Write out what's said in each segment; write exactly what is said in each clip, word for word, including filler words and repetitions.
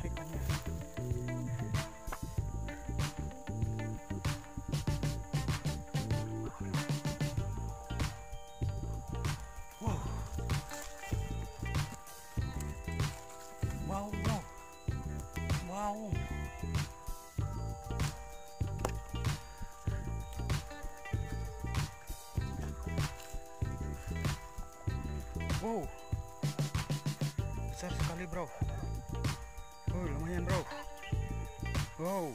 tarikannya. Wow. Wow, wow. Wow. Wow, besar sekali bro. Oh, lumayan bro. Wow,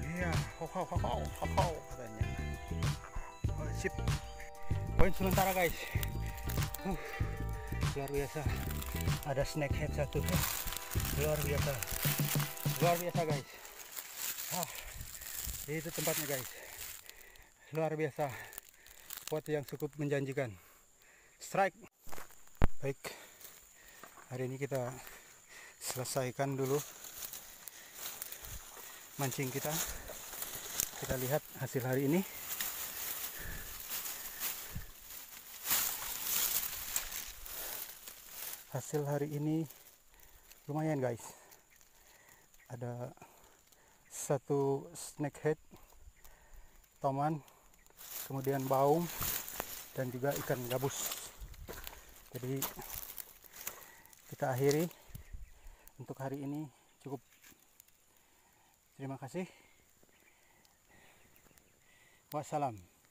iya, yeah. Ho ho ho ho ho katanya. Oh, sip. Poin sementara guys. Uh, luar biasa. Ada snakehead satu. Luar biasa. Luar biasa guys. Ah, itu tempatnya guys. Luar biasa. Spot yang cukup menjanjikan. Strike. Baik, hari ini kita selesaikan dulu mancing kita. Kita lihat hasil hari ini. Hasil hari ini lumayan guys. Ada satu snakehead, toman, kemudian baung, dan juga ikan gabus. Jadi kita akhiri untuk hari ini, cukup. Terima kasih. Wassalam.